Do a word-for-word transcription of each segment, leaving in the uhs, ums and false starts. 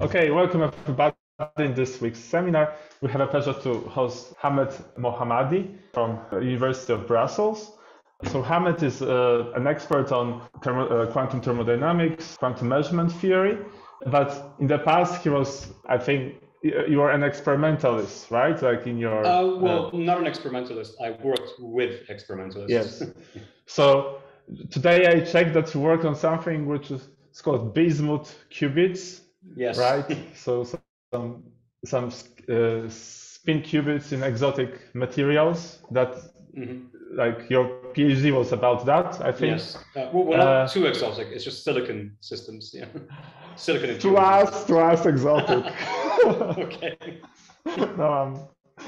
Okay, welcome everybody. In this week's seminar, we have a pleasure to host Hamed Mohammady from the University of Brussels. So Hamed is uh, an expert on thermo uh, quantum thermodynamics, quantum measurement theory, but in the past he was, I think, you were an experimentalist, right? Like in your... Uh, well, uh, not an experimentalist. I worked with experimentalists. Yes. So today I checked that you work on something which is it's called bismuth qubits. Yes. Right? So, so some, some uh, spin qubits in exotic materials that... Mm-hmm. Like your PhD was about that, I think. Yes. Uh, well, not uh, too exotic. It's just silicon systems. Yeah. Silicon. To us, to us, exotic. Okay. No,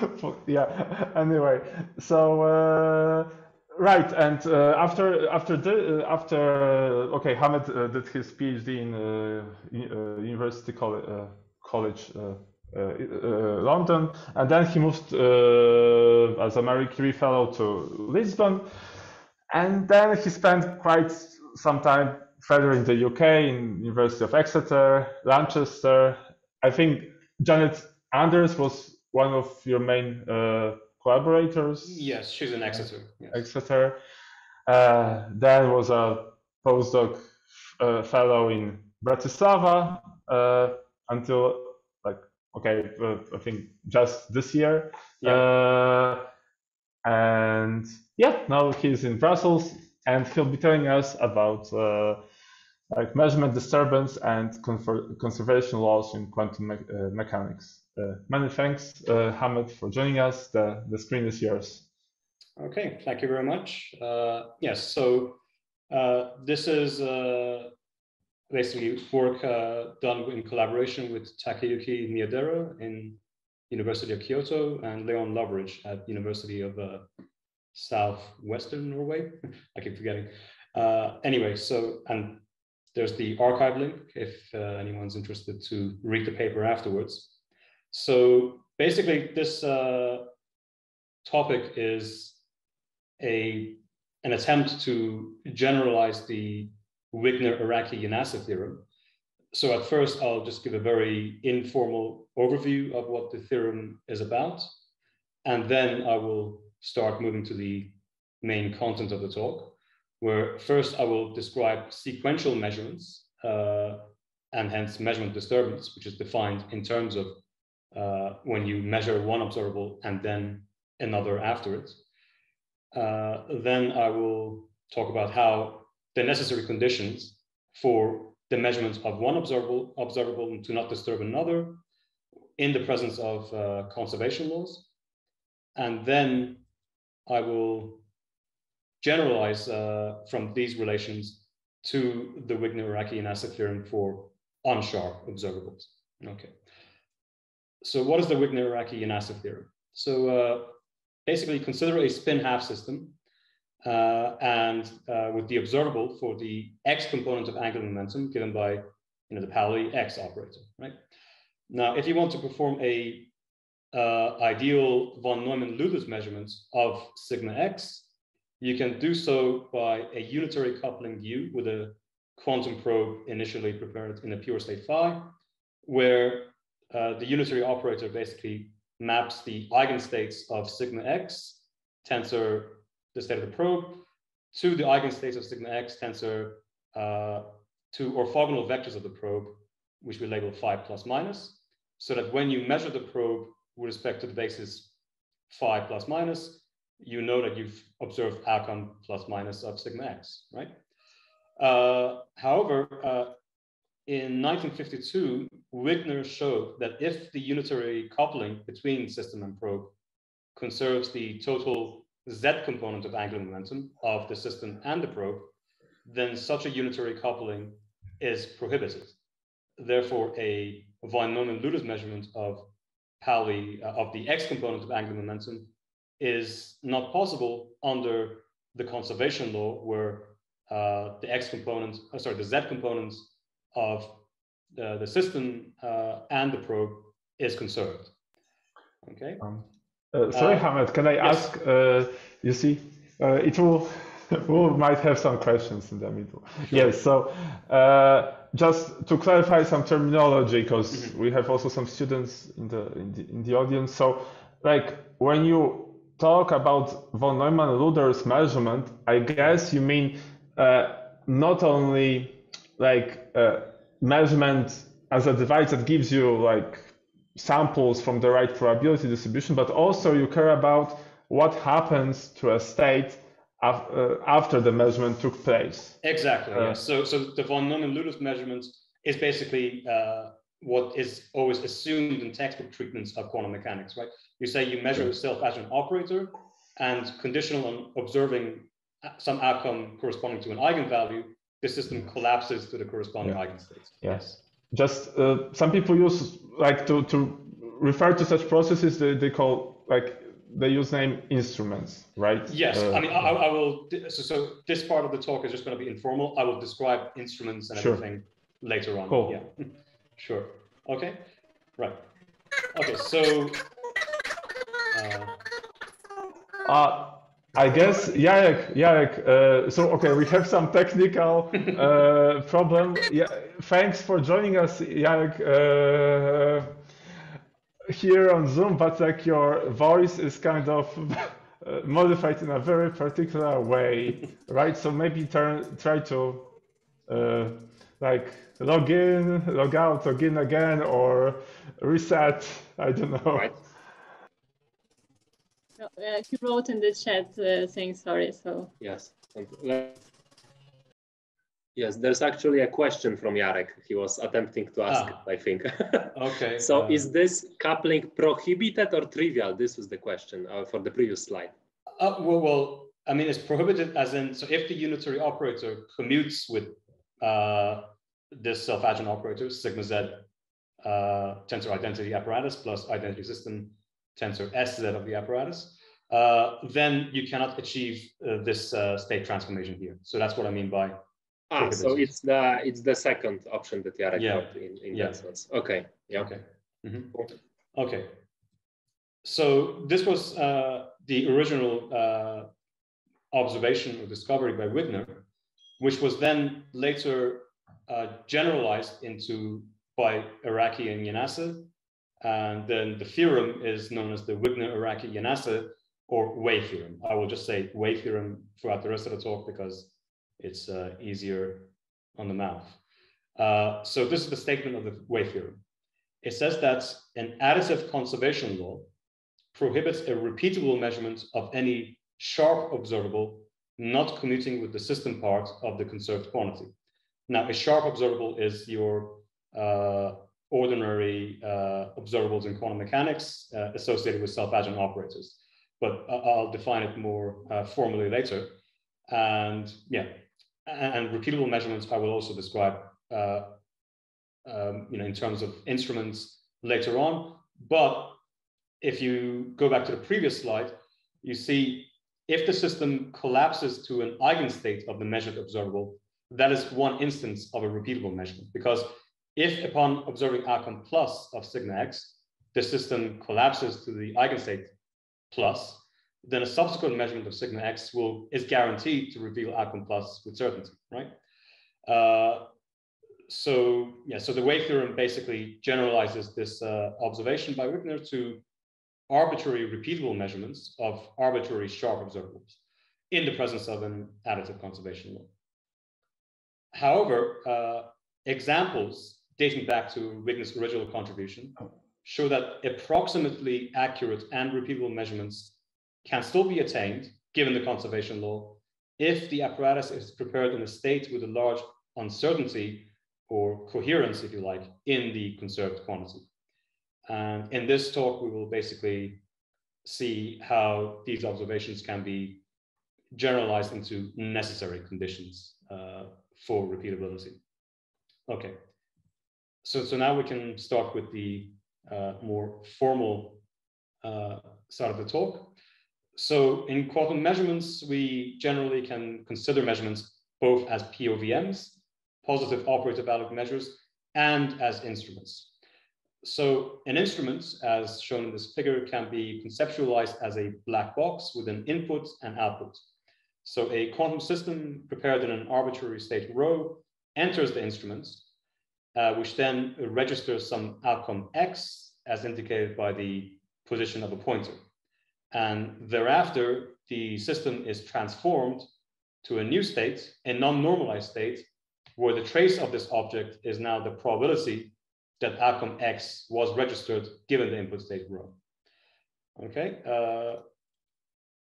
um, yeah. Anyway, so uh, right, and uh, after after the, uh, after uh, okay, Hamed uh, did his PhD in uh, uh, University College uh, College. Uh, Uh, uh, London, and then he moved uh, as a Marie Curie Fellow to Lisbon, and then he spent quite some time further in the U K in University of Exeter, Lancaster. I think Janet Anders was one of your main uh, collaborators. Yes, she's in Exeter. Yes. Exeter. Uh, then was a postdoc uh, fellow in Bratislava uh, until. Okay, uh, I think just this year, yeah. Uh, and yeah, now he's in Brussels, and he'll be telling us about uh, like measurement disturbance and conservation laws in quantum me uh, mechanics. Uh, many thanks, uh, Hamed, for joining us. The the screen is yours. Okay, thank you very much. Uh, yes, so uh, this is. Uh... Basically, work uh, done in collaboration with Takeyuki Miyadera in University of Kyoto and Leon Loveridge at University of uh, Southwestern Norway. I keep forgetting. Uh, anyway, so and there's the archive link if uh, anyone's interested to read the paper afterwards. So basically, this uh, topic is a an attempt to generalize the Wigner-Araki-Yanase theorem. So at first, I'll just give a very informal overview of what the theorem is about, and then I will start moving to the main content of the talk, where first I will describe sequential measurements uh, and hence measurement disturbance, which is defined in terms of uh, when you measure one observable and then another after it. Uh, then I will talk about how the necessary conditions for the measurements of one observable, observable to not disturb another in the presence of uh, conservation laws. And then I will generalize uh, from these relations to the Wigner-Araki-Yanase theorem for unsharp observables. Okay. So what is the Wigner-Araki-Yanase theorem? So uh, basically consider a spin-half system Uh, and uh, with the observable for the x component of angular momentum given by you know, the Pauli x operator, right? Now, if you want to perform a uh, ideal von Neumann-Lüders measurement of sigma x, you can do so by a unitary coupling U with a quantum probe initially prepared in a pure state phi, where uh, the unitary operator basically maps the eigenstates of sigma x tensor the state of the probe to the eigenstates of sigma x tensor uh, to orthogonal vectors of the probe, which we label phi plus minus, so that when you measure the probe with respect to the basis phi plus minus, you know that you've observed outcome plus minus of sigma x, right? Uh, however, uh, in nineteen fifty-two, Wigner showed that if the unitary coupling between system and probe conserves the total Z component of angular momentum of the system and the probe, then such a unitary coupling is prohibited. Therefore, a von Neumann-Lüders measurement of Pauli uh, of the X component of angular momentum is not possible under the conservation law, where uh, the X component, uh, sorry, the Z component of the, the system uh, and the probe is conserved. Okay. Um. Uh, sorry, uh, Hamed, can I yes. ask, uh, you see, uh, it will Who might have some questions in the middle. Sure. Yes, so uh, just to clarify some terminology, because mm-hmm. we have also some students in the, in the in the audience. So, like when you talk about von Neumann-Lüders measurement, I guess you mean uh, not only like uh, measurement as a device that gives you like samples from the right probability distribution, but also you care about what happens to a state after the measurement took place. Exactly. Uh, yes. So, so the von Neumann-Lüders measurement is basically uh, what is always assumed in textbook treatments of quantum mechanics, right? You say you measure yourself as an operator, and conditional on observing some outcome corresponding to an eigenvalue, the system collapses to the corresponding yeah. eigenstates. Yes. Just uh, some people use like to to refer to such processes. They they call like. They use name instruments, right? Yes, uh, I mean, I, I will, so, so this part of the talk is just going to be informal. I will describe instruments and sure. everything later on. Cool. Yeah, sure. Okay, right. Okay, so. Uh, uh, I guess, Jarek, Jarek, uh, so, okay, we have some technical uh, problem. Yeah, thanks for joining us, Jarek. Uh, here on Zoom, but like your voice is kind of uh, modified in a very particular way, right? So maybe turn, try to uh, like log in, log out, log in again, or reset. I don't know. Right. No, uh, he wrote in the chat uh, saying sorry. So yes, thank you. Yes, there's actually a question from Jarek. He was attempting to ask, ah. I think. Okay. So, uh, is this coupling prohibited or trivial? This was the question uh, for the previous slide. Uh, well, well, I mean, it's prohibited as in, so if the unitary operator commutes with uh, this self-adjoint operator, sigma z uh, tensor identity apparatus plus identity system tensor sz of the apparatus, uh, then you cannot achieve uh, this uh, state transformation here. So that's what I mean by. Ah, so it's the it's the second option that you are yeah. in, in yeah. that sense. Okay. Yeah. Okay. Mm-hmm. Okay. So this was uh, the original uh, observation or discovery by Wigner, which was then later uh, generalized into by Araki and Yanase, and then the theorem is known as the Wigner-Araki-Yanase or Way theorem. I will just say Way theorem throughout the rest of the talk because. It's uh, easier on the mouth. Uh, so this is the statement of the Way theorem. It says that an additive conservation law prohibits a repeatable measurement of any sharp observable not commuting with the system part of the conserved quantity. Now, a sharp observable is your uh, ordinary uh, observables in quantum mechanics uh, associated with self-adjoint operators, but I'll define it more uh, formally later. And yeah. And repeatable measurements, I will also describe, uh, um, you know, in terms of instruments later on. But if you go back to the previous slide, you see if the system collapses to an eigenstate of the measured observable, that is one instance of a repeatable measurement. Because if upon observing outcome plus of sigma x, the system collapses to the eigenstate plus, then a subsequent measurement of sigma x will is guaranteed to reveal outcome plus with certainty, right? Uh, so yeah, so the Way theorem basically generalizes this uh, observation by Wigner to arbitrary repeatable measurements of arbitrary sharp observables in the presence of an additive conservation law. However, uh, examples dating back to Wigner's original contribution show that approximately accurate and repeatable measurements can still be attained, given the conservation law, if the apparatus is prepared in a state with a large uncertainty or coherence, if you like, in the conserved quantity. And in this talk, we will basically see how these observations can be generalized into necessary conditions uh, for repeatability. Okay, so, so now we can start with the uh, more formal uh, side of the talk. So in quantum measurements, we generally can consider measurements both as P O V Ms, positive operator valued measures, and as instruments. So an instrument, as shown in this figure, can be conceptualized as a black box with an input and output. So a quantum system prepared in an arbitrary state rho enters the instruments, uh, which then registers some outcome X as indicated by the position of a pointer. And thereafter, the system is transformed to a new state, a non-normalized state, where the trace of this object is now the probability that outcome X was registered given the input state rho. Okay, uh,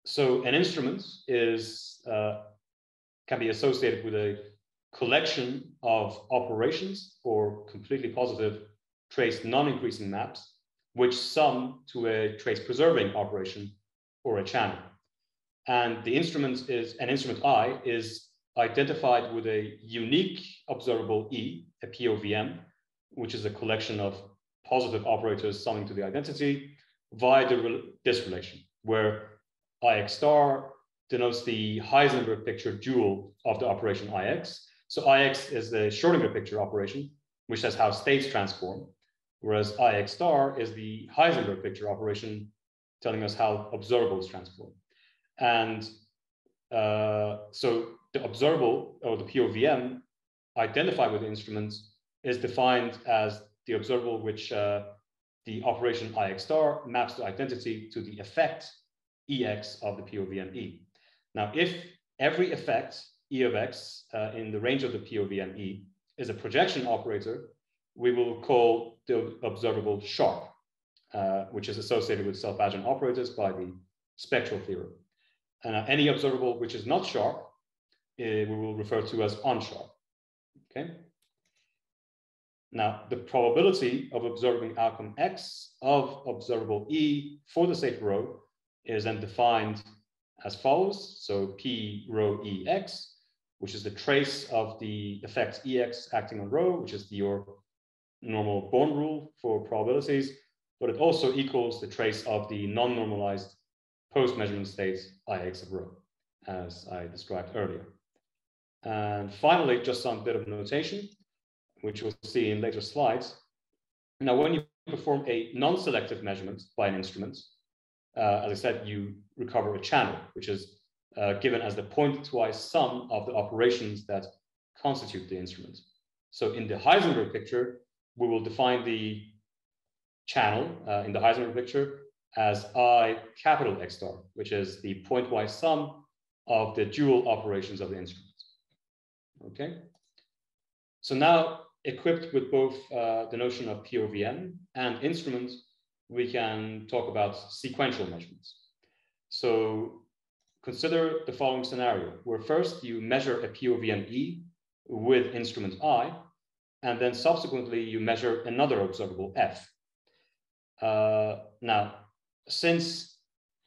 so an instrument is uh, can be associated with a collection of operations or completely positive trace non-increasing maps, which sum to a trace preserving operation or a channel. And the instrument is an instrument I is identified with a unique observable E, a P O V M, which is a collection of positive operators summing to the identity via the, this relation, where I X star denotes the Heisenberg picture dual of the operation I X. So I X is the Schrödinger picture operation, which says how states transform, whereas I X star is the Heisenberg picture operation telling us how observables transform. And uh, so the observable, or the P O V M, identified with the instrument is defined as the observable which uh, the operation I X star maps the identity to the effect E X of the P O V M E. Now, if every effect E of X uh, in the range of the P O V M E is a projection operator, we will call the observable sharp, uh, which is associated with self-adjoint operators by the spectral theorem. And uh, any observable which is not sharp, uh, we will refer to as unsharp. Okay. Now, the probability of observing outcome X of observable E for the state rho is then defined as follows. So P rho E X, which is the trace of the effect E X acting on rho, which is your normal Born rule for probabilities, but it also equals the trace of the non-normalized post-measurement state I X of rho, as I described earlier. And finally, just some bit of notation, which we'll see in later slides. Now, when you perform a non-selective measurement by an instrument, uh, as I said, you recover a channel, which is uh, given as the pointwise sum of the operations that constitute the instrument. So in the Heisenberg picture, we will define the channel uh, in the Heisenberg picture as I capital X star, which is the pointwise sum of the dual operations of the instrument. Okay. So now, equipped with both uh, the notion of P O V M and instrument, we can talk about sequential measurements. So consider the following scenario, where first you measure a P O V M E with instrument I, and then subsequently you measure another observable F. Uh, now, since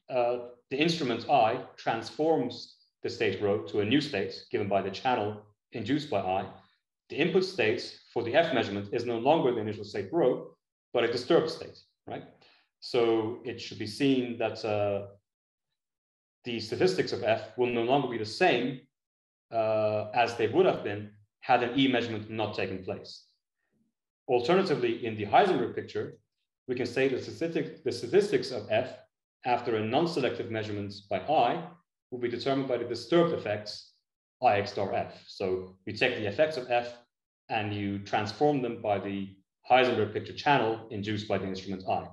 uh, the instrument I transforms the state rho to a new state given by the channel induced by I, the input state for the F measurement is no longer the initial state rho, but a disturbed state, right? So it should be seen that uh, the statistics of F will no longer be the same uh, as they would have been had an E measurement not taken place. Alternatively, in the Heisenberg picture, we can say the, statistic, the statistics of F after a non-selective measurement by I will be determined by the disturbed effects I X star F. So you take the effects of F and you transform them by the Heisenberg picture channel induced by the instrument I.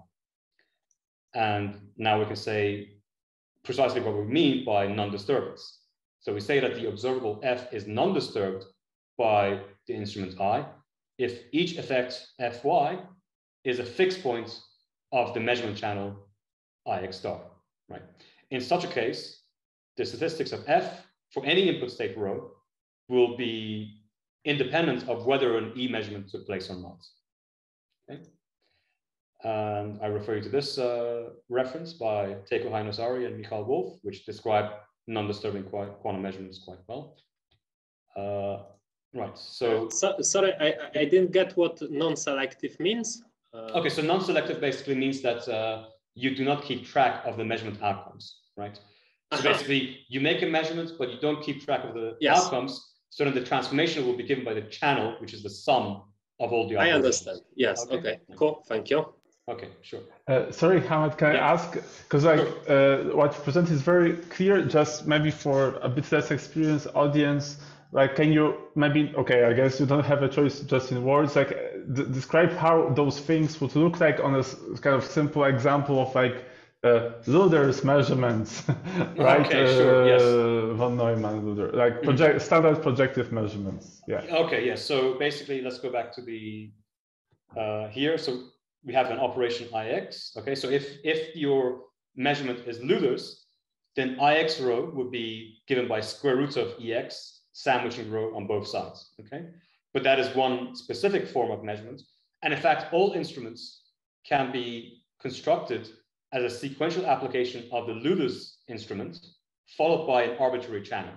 And now we can say precisely what we mean by non-disturbance. So we say that the observable F is non-disturbed by the instrument I if each effect Fy is a fixed point of the measurement channel I X star, right? In such a case, the statistics of F for any input state rho will be independent of whether an E measurement took place or not, okay? And I refer you to this uh, reference by Takeo Haynoshiri and Mikhail Wolf, which describe non-disturbing quantum measurements quite well. Uh, right, so... so sorry, I, I didn't get what non-selective means. Uh, okay, so non-selective basically means that uh, you do not keep track of the measurement outcomes, right? So uh-huh. basically, you make a measurement, but you don't keep track of the yes. outcomes, so then the transformation will be given by the channel, which is the sum of all the outcomes. I understand. Yes, okay. okay, cool, thank you. Okay, sure. Uh, sorry, Hamed, can yeah. I ask, because like sure. uh, what you present is very clear, just maybe for a bit less experienced audience, like can you maybe, okay, I guess you don't have a choice just in words, like d describe how those things would look like on a kind of simple example of like uh, Lüders measurements, right? Okay, uh, sure, yes. Von Neumann-Lüders, like project, mm-hmm. standard projective measurements, yeah. Okay, yes, so basically let's go back to the, uh, here, so we have an operation I X, okay? So if, if your measurement is Lüders, then I X rho would be given by square root of E X, sandwiching rho on both sides, okay? But that is one specific form of measurement. And in fact, all instruments can be constructed as a sequential application of the Lüders instrument, followed by an arbitrary channel,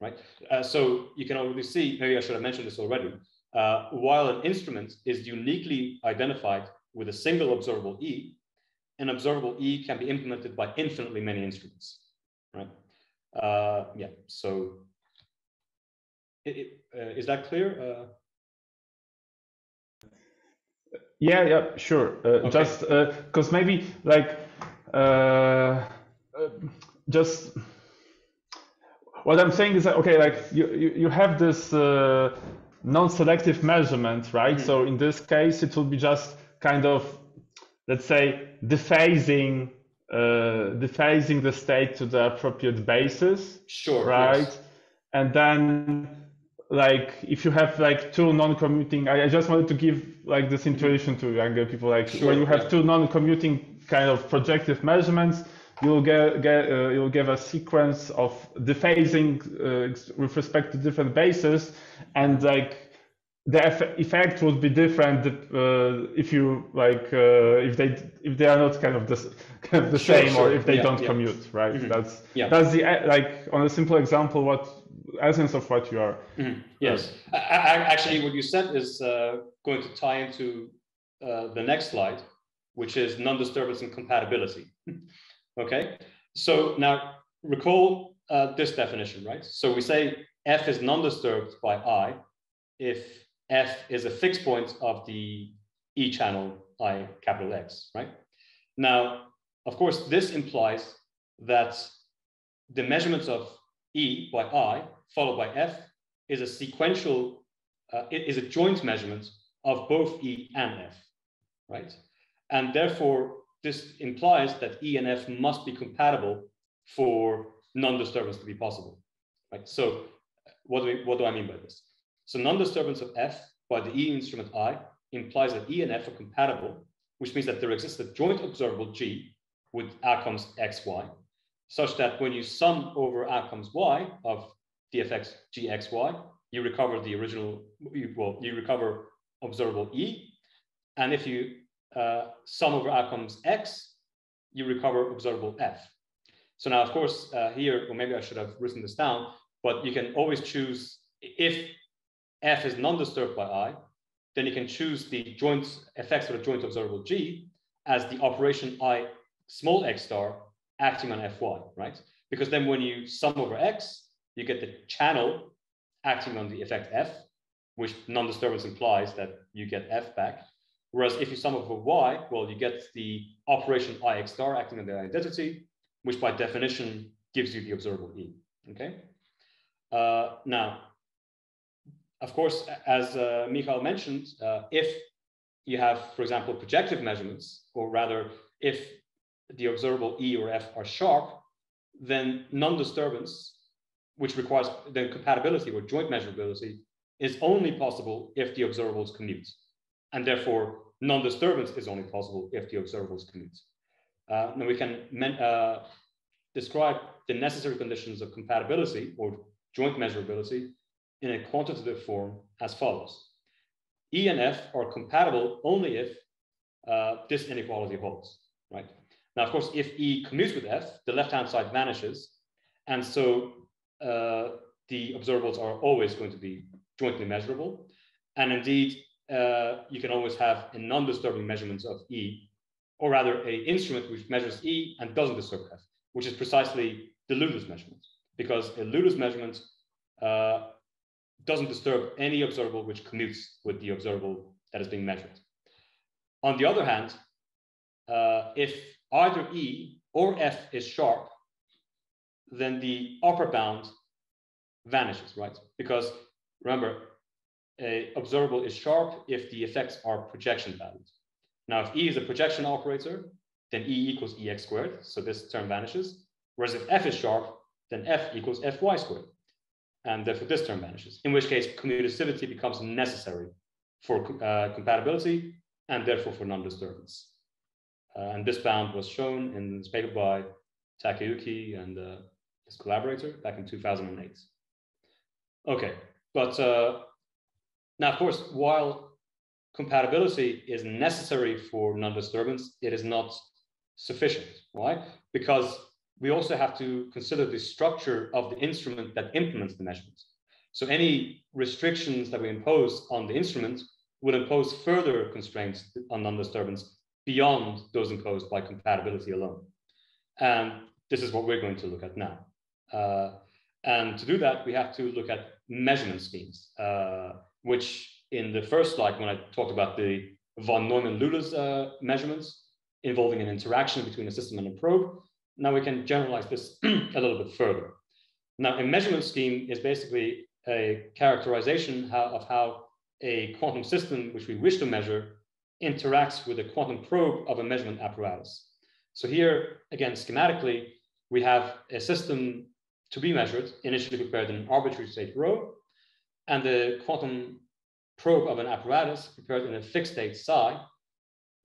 right? Uh, so you can already see, maybe I should have mentioned this already, uh, while an instrument is uniquely identified with a single observable E, an observable E can be implemented by infinitely many instruments, right? Uh, yeah, so it, it, uh, is that clear? Uh... Yeah, yeah, sure. Uh, okay. Just because uh, maybe like, uh, just what I'm saying is that, okay, like you, you, you have this uh, non-selective measurement, right? Mm-hmm. So in this case, it would be just kind of, let's say, dephasing, uh, dephasing the state to the appropriate basis. Sure. Right. Yes. And then, like, if you have like two non-commuting, I, I just wanted to give like this intuition to younger people. Like, sure, when you have yeah. two non-commuting kind of projective measurements, you'll get, get uh, you'll give a sequence of dephasing uh, with respect to different bases, and like. The effect would be different uh, if you like uh, if they if they are not kind of the, kind of the sure, same sure. or if they yeah, don't yeah. commute, right? Mm-hmm. That's yeah. that's the like on a simple example what essence of what you are. Mm-hmm. Yes, uh, I, I, actually, what you said is uh, going to tie into uh, the next slide, which is non-disturbance and compatibility. Okay, so now recall uh, this definition, right? So we say F is non-disturbed by I if F is a fixed point of the E channel I capital X, right? Now, of course, this implies that the measurements of E by I followed by F is a sequential, uh, it is a joint measurement of both E and F, right? And therefore, this implies that E and F must be compatible for non-disturbance to be possible, right? So what do, we, what do I mean by this? So non-disturbance of F by the E instrument I implies that E and F are compatible, which means that there exists a joint observable G with outcomes X, Y, such that when you sum over outcomes Y of D F X G, X, Y, you recover the original, well, you recover observable E. And if you uh, sum over outcomes X, you recover observable F. So now, of course, uh, here, or maybe I should have written this down, but you can always choose if F is non-disturbed by I, then you can choose the joint effects of the joint observable G as the operation I small x star acting on F Y, right? Because then when you sum over X, you get the channel acting on the effect F, which non-disturbance implies that you get F back. Whereas if you sum over Y, well, you get the operation I x star acting on the identity, which by definition gives you the observable E, okay? Uh, now, of course, as uh, Mikhail mentioned, uh, if you have, for example, projective measurements, or rather, if the observable E or F are sharp, then non-disturbance, which requires then compatibility or joint measurability, is only possible if the observables commute. And therefore, non-disturbance is only possible if the observables commute. Uh, now, we can uh, describe the necessary conditions of compatibility or joint measurability in a quantitative form as follows. E and F are compatible only if uh, this inequality holds, right? Now, of course, if E commutes with F, the left-hand side vanishes. And so uh, the observables are always going to be jointly measurable. And indeed, uh, you can always have a non-disturbing measurement of E, or rather an instrument which measures E and doesn't disturb F, which is precisely the Lüders measurement, because a Lüders measurement uh, doesn't disturb any observable which commutes with the observable that is being measured. On the other hand, uh, if either E or F is sharp, then the upper bound vanishes, right? Because remember, a observable is sharp if the effects are projection values. Now, if E is a projection operator, then E equals E X squared, so this term vanishes. Whereas if F is sharp, then F equals F Y squared, and therefore this term vanishes, in which case commutativity becomes necessary for uh, compatibility and therefore for non-disturbance. Uh, and this bound was shown in this paper by Takeyuki and uh, his collaborator back in two thousand eight. Okay, but uh, now, of course, while compatibility is necessary for non-disturbance, it is not sufficient, right? Because we also have to consider the structure of the instrument that implements the measurement. So any restrictions that we impose on the instrument will impose further constraints on non-disturbance beyond those imposed by compatibility alone. And this is what we're going to look at now. Uh, and to do that, we have to look at measurement schemes, uh, which in the first slide, when I talked about the von Neumann-Lüders uh, measurements involving an interaction between a system and a probe, now we can generalize this a little bit further. Now, a measurement scheme is basically a characterization of how a quantum system, which we wish to measure, interacts with a quantum probe of a measurement apparatus. So here, again, schematically, we have a system to be measured, initially prepared in an arbitrary state rho, and the quantum probe of an apparatus prepared in a fixed state psi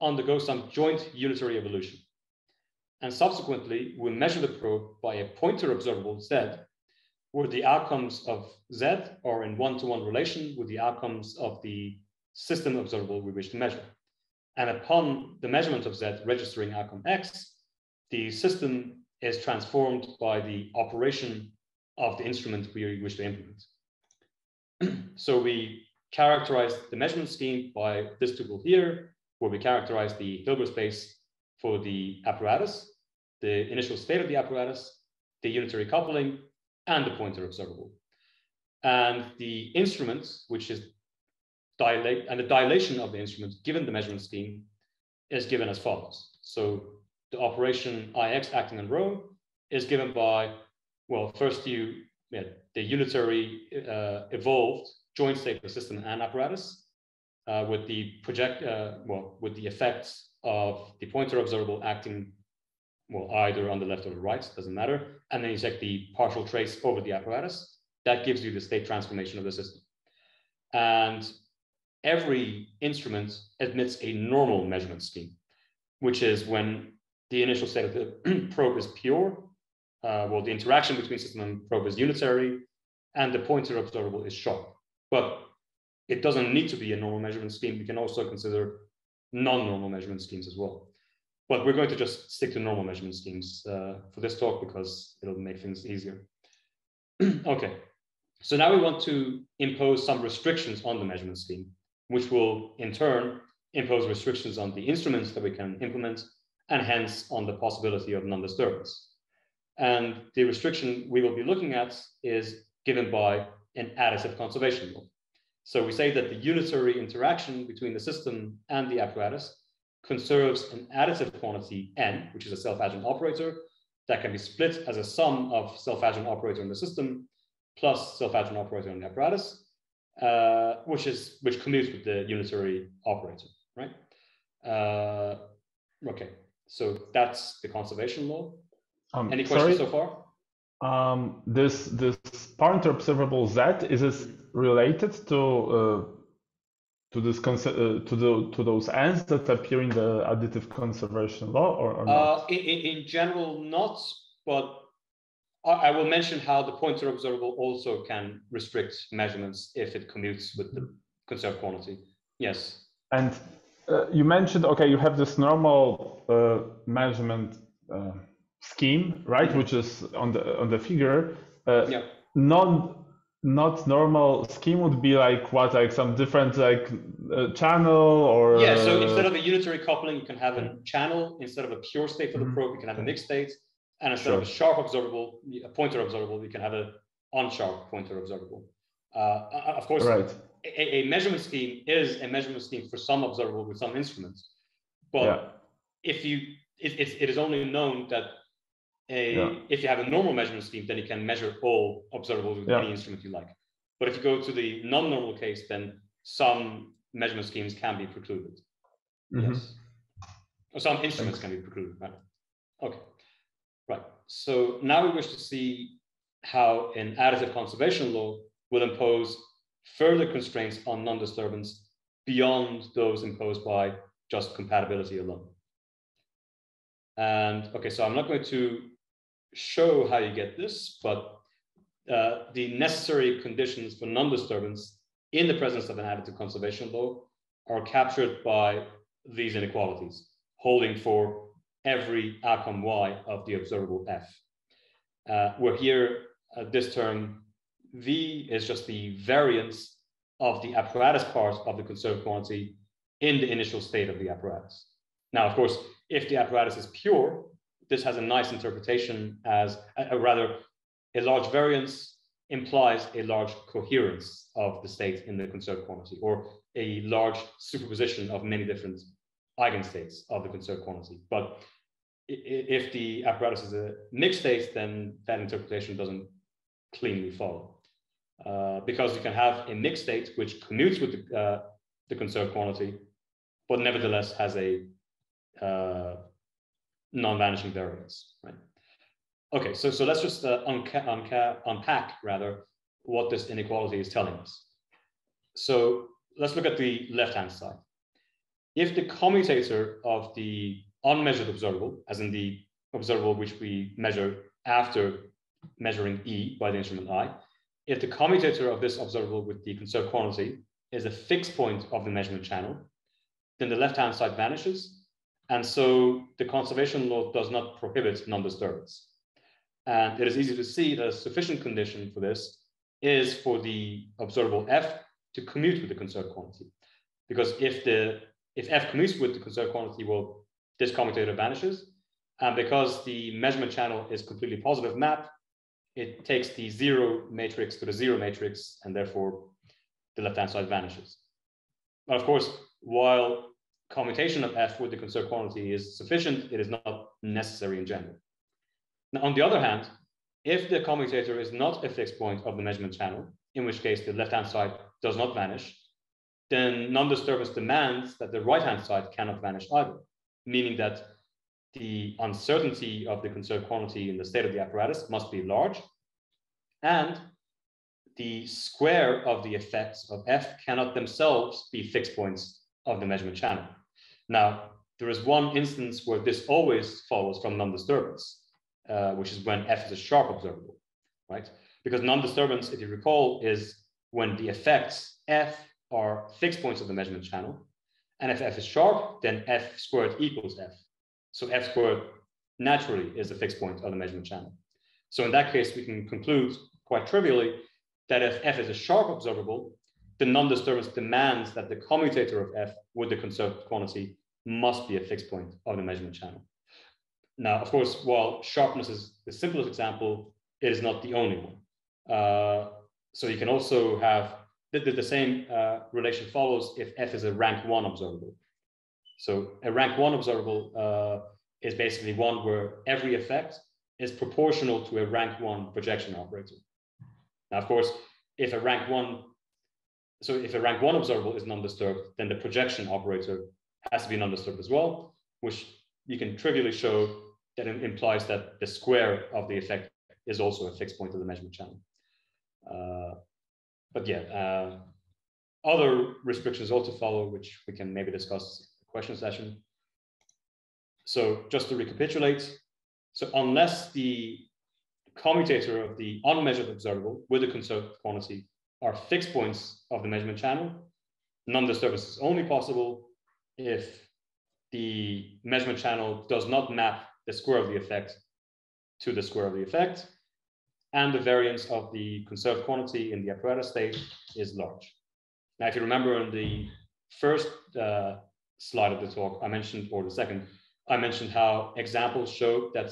undergoes some joint unitary evolution. And subsequently, we measure the probe by a pointer observable Z, where the outcomes of Z are in one-to-one relation with the outcomes of the system observable we wish to measure. And upon the measurement of Z registering outcome X, the system is transformed by the operation of the instrument we wish to implement. So we characterize the measurement scheme by this tuple here, where we characterize the Hilbert space for the apparatus, the initial state of the apparatus, the unitary coupling, and the pointer observable. And the instrument, which is dilate, and the dilation of the instrument given the measurement scheme is given as follows. So the operation I X acting on rho is given by, well, first you, yeah, the unitary uh, evolved joint state of the system and apparatus uh, with the project, uh, well, with the effects of the pointer observable acting, well, either on the left or the right, doesn't matter. And then you check the partial trace over the apparatus. That gives you the state transformation of the system. And every instrument admits a normal measurement scheme, which is when the initial state of the probe is pure, uh, well, the interaction between system and probe is unitary, and the pointer observable is sharp. But it doesn't need to be a normal measurement scheme. We can also consider non-normal measurement schemes as well. But we're going to just stick to normal measurement schemes uh, for this talk because it'll make things easier. Okay, so now we want to impose some restrictions on the measurement scheme, which will in turn impose restrictions on the instruments that we can implement and hence on the possibility of non-disturbance. And the restriction we will be looking at is given by an additive conservation law. So we say that the unitary interaction between the system and the apparatus conserves an additive quantity n, which is a self-adjoint operator that can be split as a sum of self-adjoint operator in the system plus self-adjoint operator in the apparatus, uh, which is which commutes with the unitary operator, right? Uh, okay, so that's the conservation law. Um, Any questions sorry? so far? Um, this this pointer observable Z, is this related to uh, to this uh, to the to those ends that appear in the additive conservation law, or, or not? Uh, in, in general, not. But I, I will mention how the pointer observable also can restrict measurements if it commutes with the conserved quantity. Yes. And uh, you mentioned, okay, you have this normal uh, measurement Uh, scheme, right? Mm-hmm. Which is on the on the figure. Uh, yeah. Non not normal scheme would be like what, like some different like uh, channel or yeah. So instead of a unitary coupling, you can have a channel. Instead of a pure state for the mm-hmm. probe, you can have a mixed state. And instead sure. of a sharp observable, a pointer observable, you can have a unsharp pointer observable. Uh, of course, right. a, a measurement scheme is a measurement scheme for some observable with some instruments, but. Yeah. if you it, it, it is only known that a, yeah. if you have a normal measurement scheme, then you can measure all observables with yeah. any instrument you like. But if you go to the non-normal case, then some measurement schemes can be precluded. Mm-hmm. Yes, or some instruments Thanks. can be precluded. Right? Okay, right. So now we wish to see how an additive conservation law will impose further constraints on non-disturbance beyond those imposed by just compatibility alone. And okay, so I'm not going to show how you get this, but uh, the necessary conditions for non-disturbance in the presence of an additive conservation law are captured by these inequalities, holding for every outcome y of the observable f, uh, where here uh, this term v is just the variance of the apparatus part of the conserved quantity in the initial state of the apparatus. Now, of course, if the apparatus is pure, this has a nice interpretation as a, a rather a large variance implies a large coherence of the state in the conserved quantity, or a large superposition of many different eigenstates of the conserved quantity. But if the apparatus is a mixed state, then that interpretation doesn't cleanly follow, uh, because you can have a mixed state which commutes with the, uh, the conserved quantity, but nevertheless has a uh, non-vanishing variance, right? Okay, so, so let's just uh, unca unca unpack rather what this inequality is telling us. So let's look at the left-hand side. If the commutator of the unmeasured observable, as in the observable which we measure after measuring E by the instrument I, if the commutator of this observable with the conserved quantity is a fixed point of the measurement channel, then the left-hand side vanishes. And so the conservation law does not prohibit non-disturbance. And it is easy to see that a sufficient condition for this is for the observable F to commute with the conserved quantity. Because if the if F commutes with the conserved quantity, well, this commutator vanishes. And because the measurement channel is completely positive map, it takes the zero matrix to the zero matrix, and therefore the left-hand side vanishes. But of course, while commutation of F with the conserved quantity is sufficient, it is not necessary in general. Now, on the other hand, if the commutator is not a fixed point of the measurement channel, in which case the left-hand side does not vanish, then non-disturbance demands that the right-hand side cannot vanish either, meaning that the uncertainty of the conserved quantity in the state of the apparatus must be large, and the square of the effects of F cannot themselves be fixed points of the measurement channel. Now, there is one instance where this always follows from non-disturbance, uh, which is when F is a sharp observable, right? Because non-disturbance, if you recall, is when the effects F are fixed points of the measurement channel, and if F is sharp, then F squared equals F. So F squared naturally is a fixed point of the measurement channel. So in that case, we can conclude quite trivially that if F is a sharp observable, the non-disturbance demands that the commutator of F with the conserved quantity must be a fixed point of the measurement channel. Now, of course, while sharpness is the simplest example, it is not the only one. Uh, so you can also have the, the, the same uh, relation follows if F is a rank one observable. So a rank one observable uh, is basically one where every effect is proportional to a rank one projection operator. Now, of course, if a rank one, so if a rank one observable is non-disturbed, then the projection operator has to be non-disturbed as well, which you can trivially show that it implies that the square of the effect is also a fixed point of the measurement channel. Uh, but yeah, uh, other restrictions also follow, which we can maybe discuss question session. So just to recapitulate, so unless the commutator of the unmeasured observable with the conserved quantity are fixed points of the measurement channel, non-disturbance is only possible if the measurement channel does not map the square of the effect to the square of the effect, and the variance of the conserved quantity in the apparatus state is large. Now, if you remember in the first uh, slide of the talk I mentioned, or the second, I mentioned how examples showed that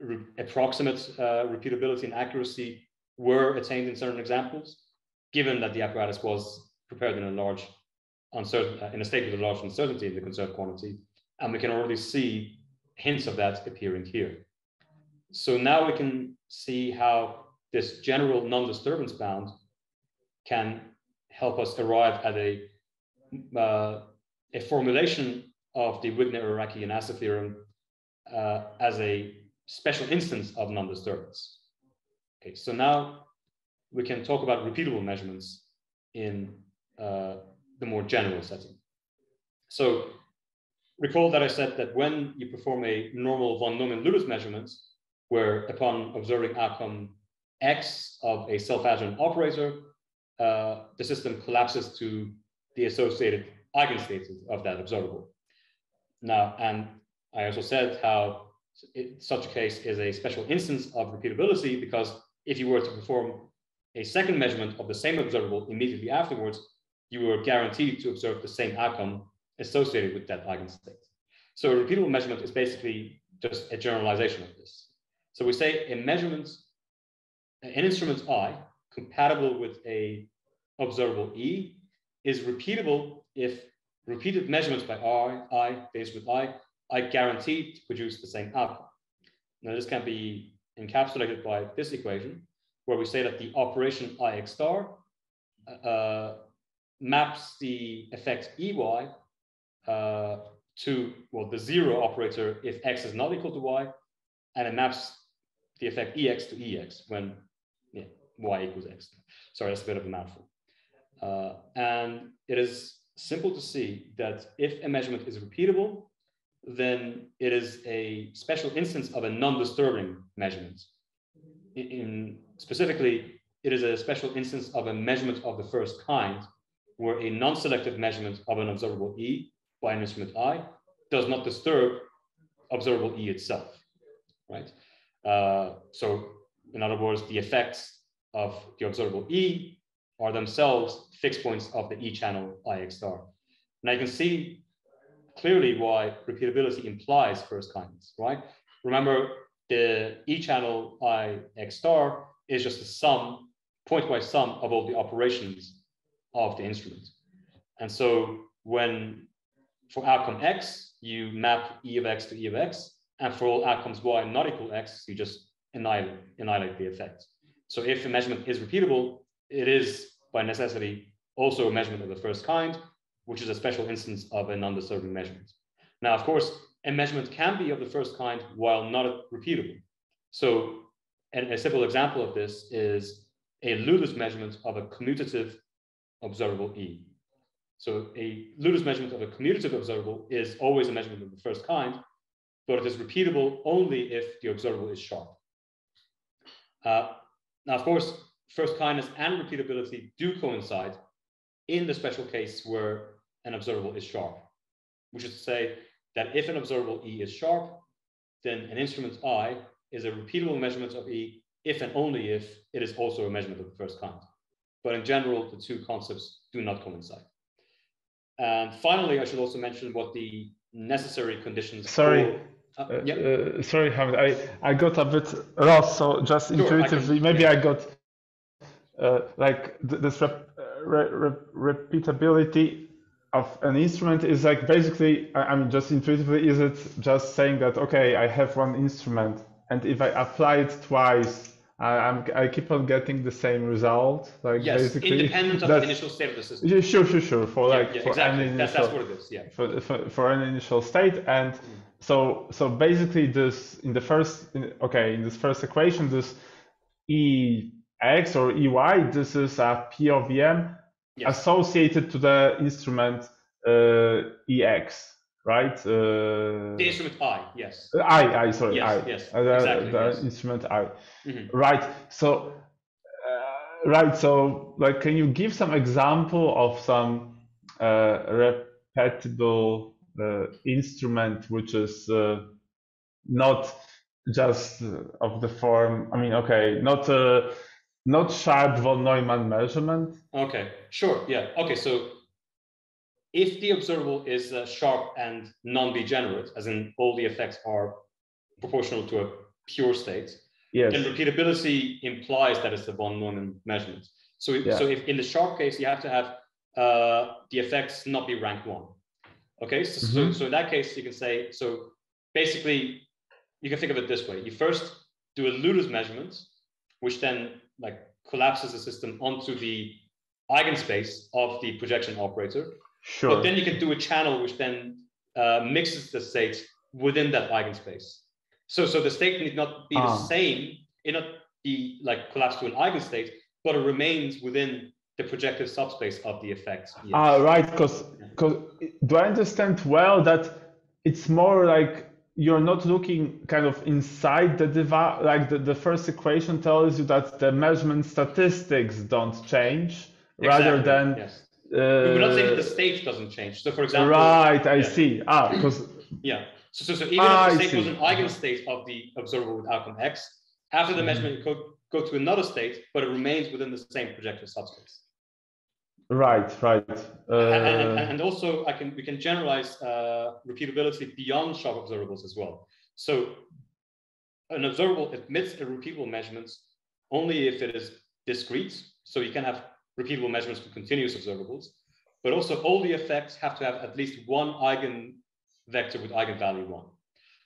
re approximate uh, repeatability and accuracy were attained in certain examples, given that the apparatus was prepared in a large uncertain, uh, in a state with a large uncertainty in the conserved quantity, And we can already see hints of that appearing here. So now we can see how this general non-disturbance bound can help us arrive at a, uh, a formulation of the Wigner-Araki-Yanase theorem uh, as a special instance of non-disturbance. Okay, so now we can talk about repeatable measurements in uh, the more general setting. So recall that I said that when you perform a normal von Neumann-Lüders measurement, where upon observing outcome X of a self-adjoint operator, uh, the system collapses to the associated eigenstates of that observable. Now, and I also said how it, such a case is a special instance of repeatability, because if you were to perform a second measurement of the same observable immediately afterwards, you were guaranteed to observe the same outcome associated with that eigenstate. So a repeatable measurement is basically just a generalization of this. So we say a measurement, an instrument I compatible with a observable E is repeatable if repeated measurements by R, I, based with I, are guaranteed to produce the same outcome. Now this can be encapsulated by this equation, where we say that the operation I X star uh, maps the effect E Y uh, to, well, the zero operator if X is not equal to Y, and it maps the effect E X to E X when yeah, Y equals X. Sorry, that's a bit of a mouthful. Uh, and it is simple to see that if a measurement is repeatable, then it is a special instance of a non-disturbing measurement. In, in specifically, it is a special instance of a measurement of the first kind, where a non-selective measurement of an observable E by an instrument I does not disturb observable E itself, right? Uh, so in other words, the effects of the observable E are themselves fixed points of the E channel I X star. Now you can see clearly why repeatability implies first kindness, right? Remember, the E channel I X star is just a sum, point-wise sum of all the operations of the instrument. And so when, for outcome X, you map E of X to E of X, and for all outcomes Y not equal X, you just annihilate, annihilate the effect. So if a measurement is repeatable, it is by necessity also a measurement of the first kind, which is a special instance of a non-disturbing measurement. Now, of course, a measurement can be of the first kind while not repeatable. So and a simple example of this is a Lüders measurement of a commutative observable E. So a Lüders measurement of a commutative observable is always a measurement of the first kind, but it is repeatable only if the observable is sharp. Uh, now, of course, first kindness and repeatability do coincide in the special case where an observable is sharp, which is to say that if an observable E is sharp, then an instrument I is a repeatable measurement of E if and only if it is also a measurement of the first kind. But in general, the two concepts do not coincide. And finally, I should also mention what the necessary conditions. Sorry. Uh, yeah. uh, sorry, Hamed. I, I got a bit lost. So just sure, intuitively, I can, maybe yeah. I got uh, like th this rep re re repeatability of an instrument is like basically, I, I'm just intuitively, is it just saying that, okay, I have one instrument and if I apply it twice, I, I'm, I keep on getting the same result, like yes, basically independent of the initial state of the system. Yeah, sure, sure, sure. For yeah, like yeah, for exactly. any initial, that's what it is. Yeah. For, for for an initial state, and mm. so so basically this in the first in, okay in this first equation, this E X or E Y, this is a P O V M yes. associated to the instrument uh, E X. Right? Uh, the instrument I, yes. I, I, sorry, yes, I. Yes, uh, the, exactly, the yes. instrument I. Mm-hmm. Right. So, uh, right. So, like, can you give some example of some uh, repetible uh, instrument which is uh, not just of the form? I mean, okay, not uh, not sharp von Neumann measurement. Okay. Sure. Yeah. Okay. So, if the observable is uh, sharp and non-degenerate, as in all the effects are proportional to a pure state, yes. then repeatability implies that it's the von Neumann measurement. So, if, yeah. so if in the sharp case, you have to have uh, the effects not be rank one. Okay, so, mm-hmm. so, so in that case, you can say, so basically, you can think of it this way. You first do a Lüders measurement, which then like collapses the system onto the eigenspace of the projection operator. Sure. But then you can do a channel, which then uh, mixes the states within that eigenspace. So, so the state need not be ah. the same, it not be like collapsed to an eigenstate, but it remains within the projective subspace of the effect. Yes. Ah, right, because because do I understand well that it's more like you're not looking kind of inside the device, like the, the first equation tells you that the measurement statistics don't change, exactly. rather than... Yes. Uh, We're not saying that the state doesn't change. So for example... Right, I yeah. see. Ah, because... yeah. So, so, so even ah, if the state was an eigenstate of the observable with outcome X, after the mm-hmm. measurement you go, go to another state, but it remains within the same projective subspace. Right, right. Uh, and, and, and also, I can we can generalize uh, repeatability beyond sharp observables as well. So, an observable admits a repeatable measurement only if it is discrete. So you can have repeatable measurements for continuous observables, but also all the effects have to have at least one eigenvector with eigenvalue one.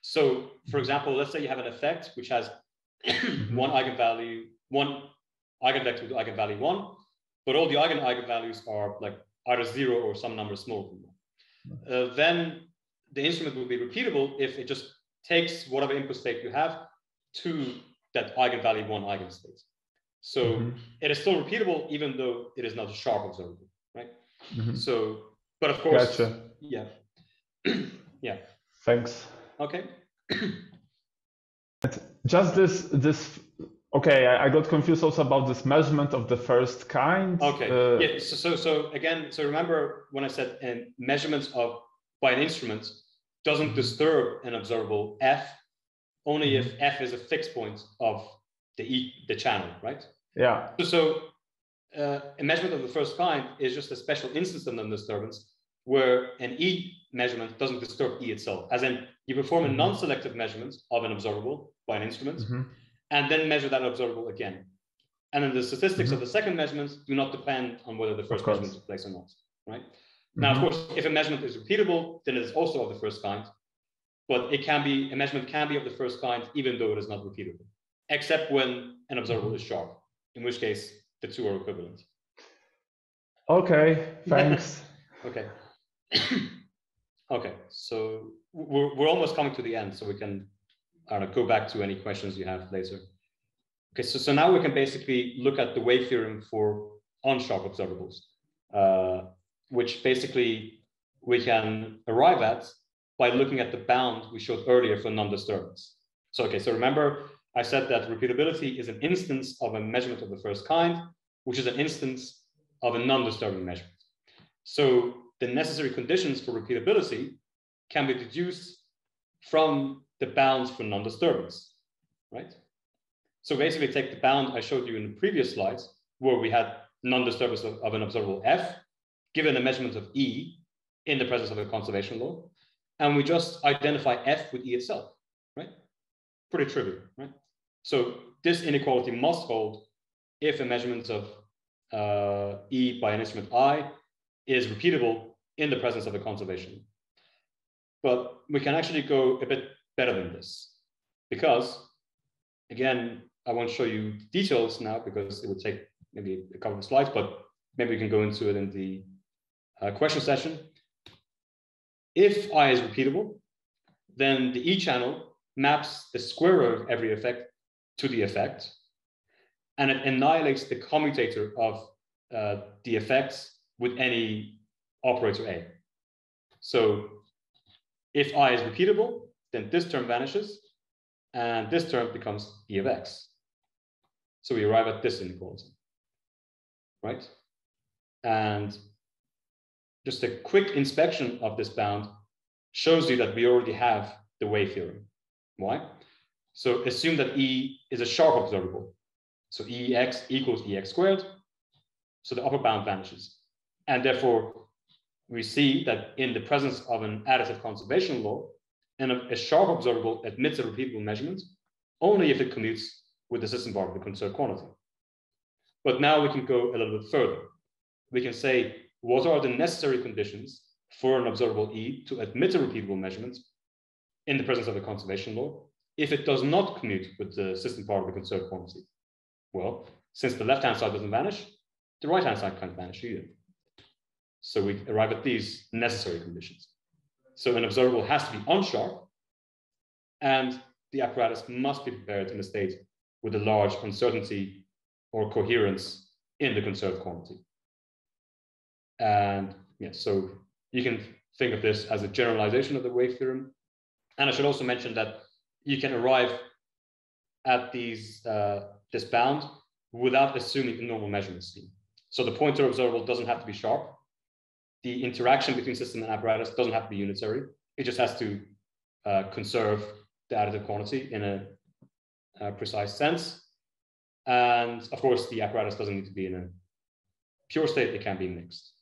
So, for example, let's say you have an effect which has one eigenvalue, one eigenvector with eigenvalue one. But all the eigen eigenvalues are like either zero or some number smaller than one. Uh, then the instrument will be repeatable if it just takes whatever input state you have to that eigenvalue one eigenstate. So mm-hmm. it is still repeatable even though it is not a sharp observable, right? Mm-hmm. So, but of course, gotcha. yeah, yeah. Thanks. Okay. Just this this. Okay, I got confused also about this measurement of the first kind. Okay, uh, yeah. So, so, so again, so remember when I said and measurements of by an instrument doesn't disturb an observable f, only if f is a fixed point of the e, the channel, right? Yeah. So, so uh, a measurement of the first kind is just a special instance of non-disturbance where an e measurement doesn't disturb e itself. As in, you perform a non-selective measurement of an observable by an instrument. Mm-hmm. and then measure that observable again. And then the statistics mm-hmm. of the second measurements do not depend on whether the first measurement took place or not, right? Mm-hmm. Now, of course, if a measurement is repeatable, then it is also of the first kind, but it can be, a measurement can be of the first kind, even though it is not repeatable, except when an observable is sharp, in which case the two are equivalent. Okay, thanks. Okay. Okay, so we're, we're almost coming to the end, so we can I don't know, go back to any questions you have later. Okay, so, so now we can basically look at the wave theorem for unsharp observables, uh, which basically we can arrive at by looking at the bound we showed earlier for non-disturbance. So, okay, so remember I said that repeatability is an instance of a measurement of the first kind, which is an instance of a non-disturbing measurement. So the necessary conditions for repeatability can be deduced from the bounds for non-disturbance, right? So basically take the bound I showed you in the previous slides where we had non-disturbance of, of an observable F given a measurement of E in the presence of a conservation law. And we just identify F with E itself, right? Pretty trivial, right? So this inequality must hold if a measurement of uh, E by an instrument I is repeatable in the presence of a conservation law. But we can actually go a bit better than this, because again, I won't show you details now because it would take maybe a couple of slides, but maybe we can go into it in the uh, question session. If I is repeatable, then the E channel maps the square root of every effect to the effect, and it annihilates the commutator of uh, the effects with any operator A. So if I is repeatable, then this term vanishes, and this term becomes E of X. So we arrive at this inequality, right? And just a quick inspection of this bound shows you that we already have the wave theorem. Why? So assume that E is a sharp observable. So E X equals E X squared. So the upper bound vanishes. And therefore, we see that in the presence of an additive conservation law, and a sharp observable admits a repeatable measurement only if it commutes with the system bar of the conserved quantity. But now we can go a little bit further. We can say, what are the necessary conditions for an observable E to admit a repeatable measurement in the presence of a conservation law if it does not commute with the system part of the conserved quantity? Well, since the left-hand side doesn't vanish, the right-hand side can't vanish either. So we arrive at these necessary conditions. So an observable has to be unsharp, and the apparatus must be prepared in a state with a large uncertainty or coherence in the conserved quantity. And yeah, so you can think of this as a generalization of the wave theorem. And I should also mention that you can arrive at these uh, this bound without assuming a normal measurement scheme. So the pointer observable doesn't have to be sharp. The interaction between system and apparatus doesn't have to be unitary. It just has to uh, conserve the additive quantity in a, a precise sense. And of course, the apparatus doesn't need to be in a pure state, it can be mixed.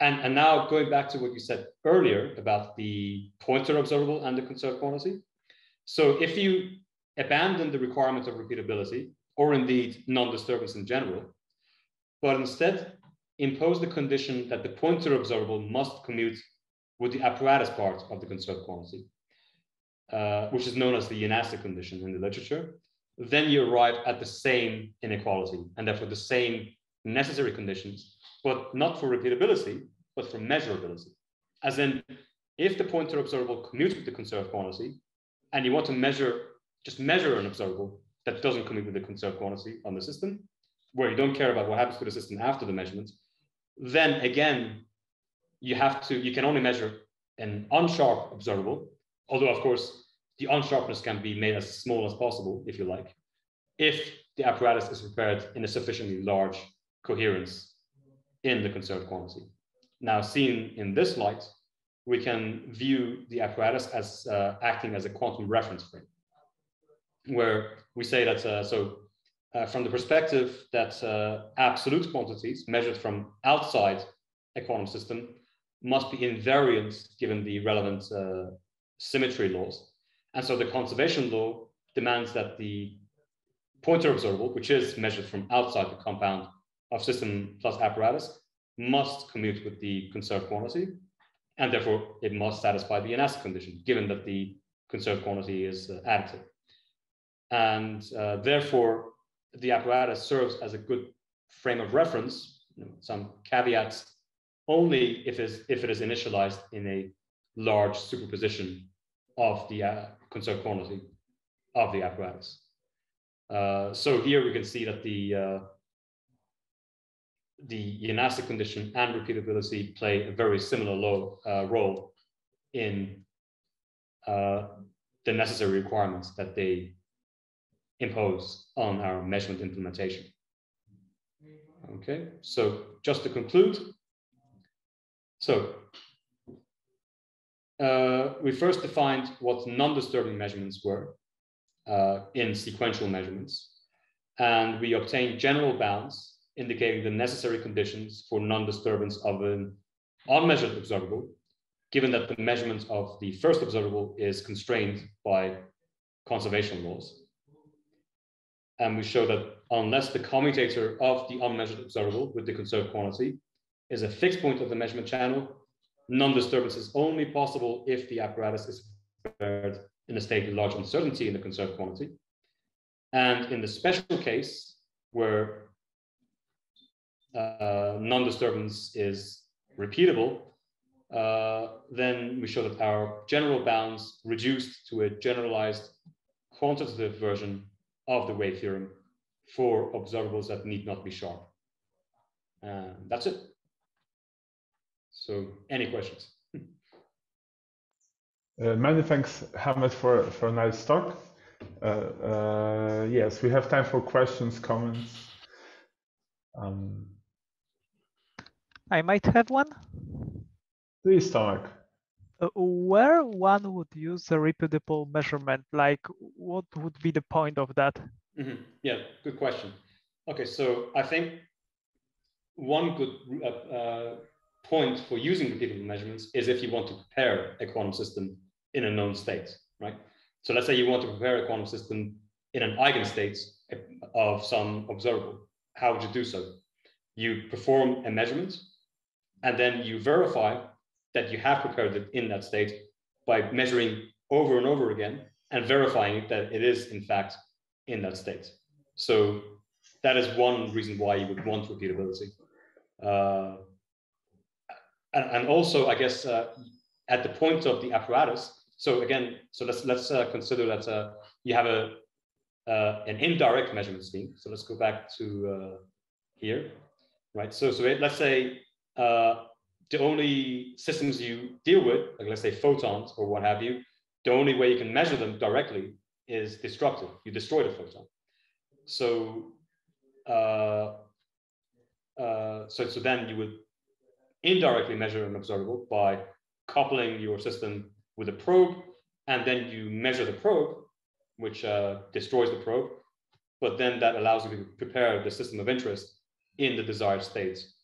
And, and now going back to what you said earlier about the pointer observable and the conserved quantity. So if you abandon the requirement of repeatability, or indeed non-disturbance in general, but instead impose the condition that the pointer observable must commute with the apparatus part of the conserved quantity, uh, which is known as the Yanase condition in the literature, then you arrive at the same inequality and therefore the same necessary conditions, but not for repeatability, but for measurability. As in, if the pointer observable commutes with the conserved quantity, and you want to measure, just measure an observable that doesn't commute with the conserved quantity on the system, where you don't care about what happens to the system after the measurement, then again, you have to, you can only measure an unsharp observable, although of course, the unsharpness can be made as small as possible, if you like, if the apparatus is prepared in a sufficiently large coherence in the conserved quantity. Now, seen in this light, we can view the apparatus as uh, acting as a quantum reference frame, where we say that, uh, so uh, from the perspective that uh, absolute quantities measured from outside a quantum system must be invariant given the relevant uh, symmetry laws. And so the conservation law demands that the pointer observable, which is measured from outside the compound of system plus apparatus, must commute with the conserved quantity, and therefore it must satisfy the Yanase condition, given that the conserved quantity is uh, additive. And uh, therefore, the apparatus serves as a good frame of reference, you know, some caveats, only if, is, if it is initialized in a large superposition of the uh, conserved quantity of the apparatus. Uh, so here we can see that the uh, the Yanase condition and repeatability play a very similar low, uh, role in uh, the necessary requirements that they impose on our measurement implementation. Okay, so just to conclude, so uh, we first defined what non-disturbing measurements were uh, in sequential measurements, and we obtained general bounds indicating the necessary conditions for non-disturbance of an unmeasured observable, given that the measurement of the first observable is constrained by conservation laws. And we show that unless the commutator of the unmeasured observable with the conserved quantity is a fixed point of the measurement channel, non-disturbance is only possible if the apparatus is prepared in a state of large uncertainty in the conserved quantity. And in the special case where Uh, non-disturbance is repeatable, uh, then we show that our general bounds reduced to a generalized quantitative version of the wave theorem for observables that need not be sharp. Uh, that's it. So any questions? uh, many thanks, Hamed, for, for a nice talk. Uh, uh, yes, we have time for questions, comments. Um, I might have one. Please talk. Uh, where one would use a repeatable measurement, like what would be the point of that? Mm-hmm. Yeah, good question. Okay, so I think one good uh, uh, point for using repeatable measurements is if you want to prepare a quantum system in a known state, right? So let's say you want to prepare a quantum system in an eigenstate of some observable. How would you do so? You perform a measurement And then you verify that you have prepared it in that state by measuring over and over again and verifying that it is in fact in that state. So that is one reason why you would want repeatability. Uh, and, and also, I guess, uh, at the point of the apparatus, so again, so let's, let's uh, consider that uh, you have a, uh, an indirect measurement scheme. So let's go back to uh, here, right? So, so it, let's say uh, the only systems you deal with, like let's say photons or what have you, the only way you can measure them directly is destructive. You destroy the photon. So, uh, uh, so, so then you would indirectly measure an observable by coupling your system with a probe, and then you measure the probe, which uh, destroys the probe, but then that allows you to prepare the system of interest in the desired states,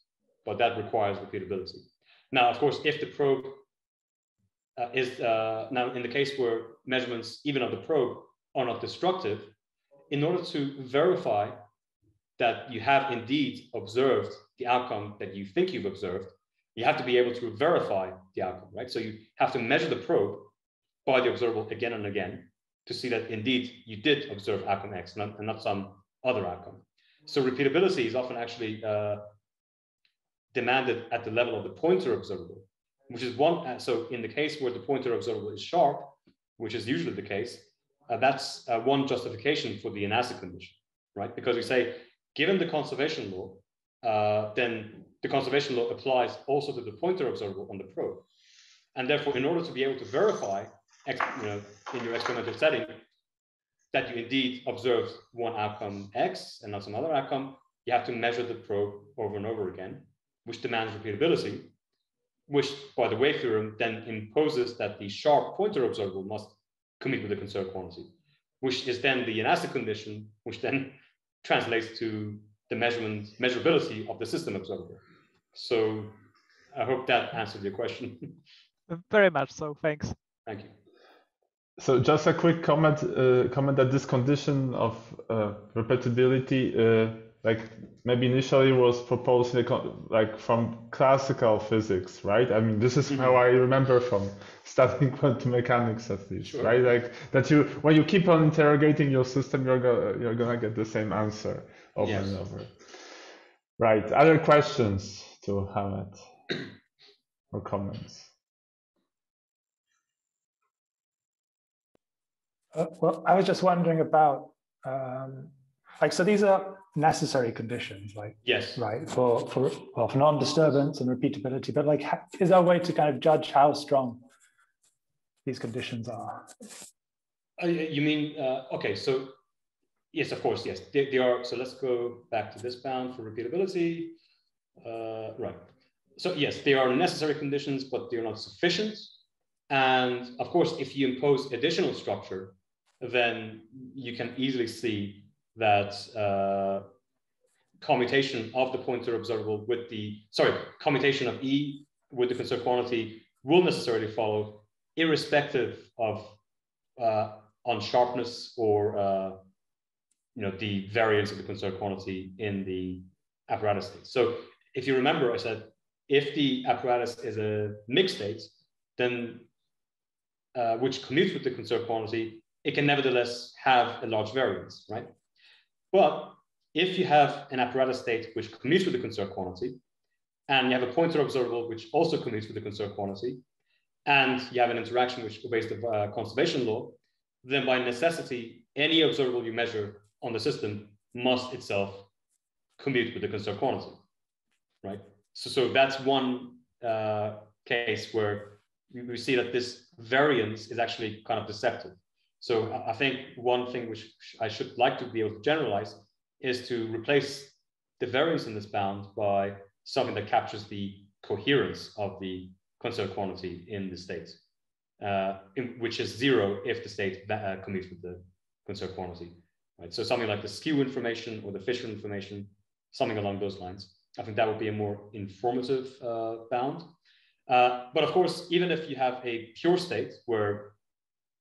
but that requires repeatability. Now, of course, if the probe uh, is, uh, now in the case where measurements, even of the probe, are not destructive, in order to verify that you have indeed observed the outcome that you think you've observed, you have to be able to verify the outcome, right? So you have to measure the probe by the observable again and again to see that indeed you did observe outcome X, not, and not some other outcome. So repeatability is often actually uh, demanded at the level of the pointer observable, which is one. So in the case where the pointer observable is sharp, which is usually the case, uh, that's uh, one justification for the Yanase condition, right? Because we say, given the conservation law, uh, then the conservation law applies also to the pointer observable on the probe. And therefore, in order to be able to verify, you know, in your experimental setting, that you indeed observed one outcome X and not some other outcome, you have to measure the probe over and over again, which demands repeatability, which by the wave theorem then imposes that the sharp pointer observable must commute with a conserved quantity, which is then the Yanase condition, which then translates to the measurement measurability of the system observable. So I hope that answered your question. Very much so, thanks. Thank you. So just a quick comment, uh, comment that this condition of uh, repeatability, uh, like maybe initially was proposed in the like from classical physics, right? I mean, this is mm-hmm. how I remember from studying quantum mechanics at least, sure. right? Like that you, when you keep on interrogating your system, you're go you're gonna get the same answer over yes. and over. Right. Other questions to Hamed or comments? Uh, well, I was just wondering about um, like so these are necessary conditions, like yes, right for for well for non-disturbance and repeatability. But like, is there a way to kind of judge how strong these conditions are? Uh, you mean uh, okay? So yes, of course, yes, they, they are. So let's go back to this bound for repeatability, uh, right? So yes, they are necessary conditions, but they are not sufficient. And of course, if you impose additional structure, then you can easily see that uh, commutation of the pointer observable with the, sorry, commutation of E with the conserved quantity will necessarily follow irrespective of uh, on sharpness or, uh, you know, the variance of the conserved quantity in the apparatus state. So if you remember, I said, if the apparatus is a mixed state, then uh, which commutes with the conserved quantity, it can nevertheless have a large variance, right? But if you have an apparatus state which commutes with the conserved quantity, and you have a pointer observable which also commutes with the conserved quantity, and you have an interaction which obeys the uh, conservation law, then by necessity, any observable you measure on the system must itself commute with the conserved quantity, right? So, so that's one uh, case where we see that this variance is actually kind of deceptive. So I think one thing which I should like to be able to generalize is to replace the variance in this bound by something that captures the coherence of the conserved quantity in the state, uh, in, which is zero if the state uh, commutes with the conserved quantity, right? So something like the skew information or the Fisher information, something along those lines. I think that would be a more informative uh, bound. Uh, but of course, even if you have a pure state where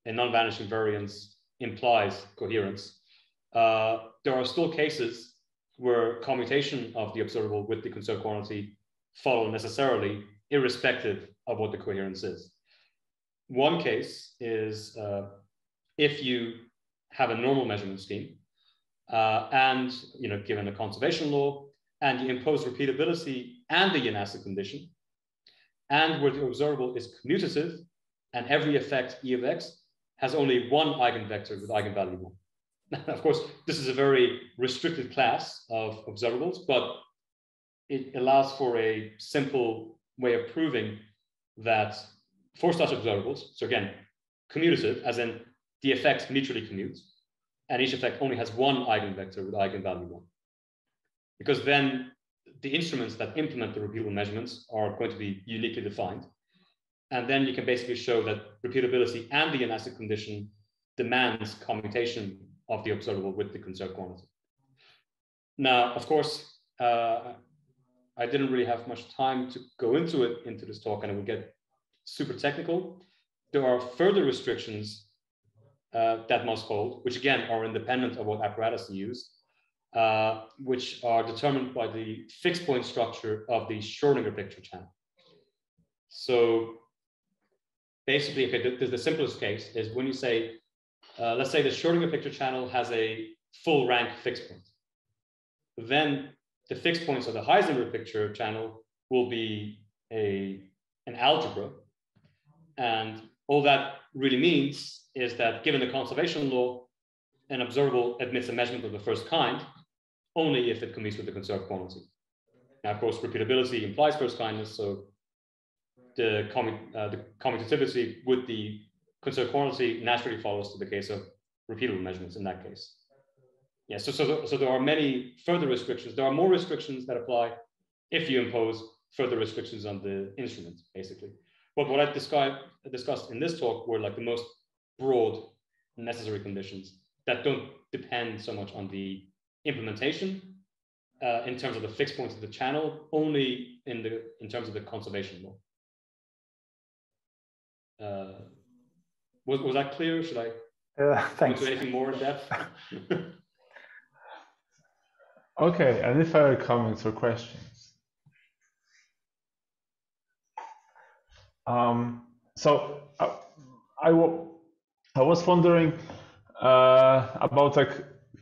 a non-vanishing variance implies coherence, uh, there are still cases where commutation of the observable with the conserved quantity follow necessarily, irrespective of what the coherence is. One case is uh, if you have a normal measurement scheme uh, and, you know, given the conservation law, and you impose repeatability and the Yanase condition, and where the observable is commutative, and every effect E of X has only one eigenvector with eigenvalue one. Of course, this is a very restricted class of observables, but it allows for a simple way of proving that for such observables, so again, commutative, as in the effects mutually commute, and each effect only has one eigenvector with eigenvalue one. Because then the instruments that implement the repeatable measurements are going to be uniquely defined. And then you can basically show that repeatability and the Yanase condition demands commutation of the observable with the conserved quantity. Now, of course, uh, I didn't really have much time to go into it into this talk, and it will get super technical. There are further restrictions uh, that must hold, which again are independent of what apparatus you use, uh, which are determined by the fixed point structure of the Schrödinger picture channel. So basically, okay, the, the simplest case is when you say, uh, let's say the Schrödinger picture channel has a full rank fixed point. Then the fixed points of the Heisenberg picture channel will be a, an algebra. And all that really means is that given the conservation law, an observable admits a measurement of the first kind only if it commutes with the conserved quantity. Now, of course, repeatability implies first kindness, so the, commu uh, the commutativity with the conserved quantity naturally follows to the case of repeatable measurements in that case. Yeah, so, so, the, so there are many further restrictions. There are more restrictions that apply if you impose further restrictions on the instrument, basically. But what I've described, discussed in this talk were like the most broad necessary conditions that don't depend so much on the implementation uh, in terms of the fixed points of the channel, only in, the, in terms of the conservation law. Uh, was, was that clear? Should I uh, thanks. Go into anything more in depth? Okay, any further comments or questions? Um, so I, I, I was wondering uh, about like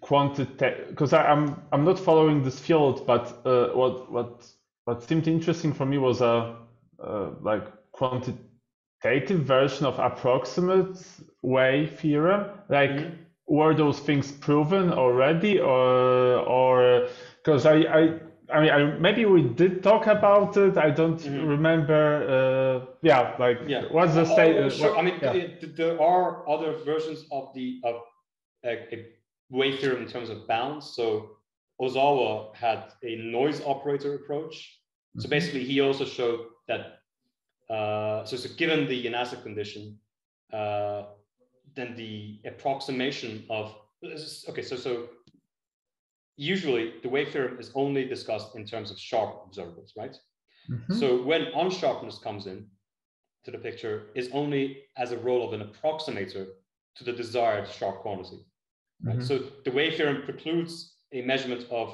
quantity, because I'm I'm not following this field, but uh, what what what seemed interesting for me was a uh, like quantitative version of approximate wave theorem, like. Mm-hmm. Were those things proven already, or or because I, I I mean I, maybe we did talk about it. I don't mm-hmm. remember. Uh, yeah, like yeah. What's the state? Oh, sure. What, I mean, yeah. it, there are other versions of the of a, a wave theorem in terms of bounds. So Ozawa had a noise operator approach. So basically, he also showed that. Uh, so, so given the Yanase condition. Uh, Then the approximation of okay, so so usually the wave theorem is only discussed in terms of sharp observables, right? Mm-hmm. So when unsharpness comes in to the picture, is only as a role of an approximator to the desired sharp quantity, right? Mm-hmm. So the wave theorem precludes a measurement of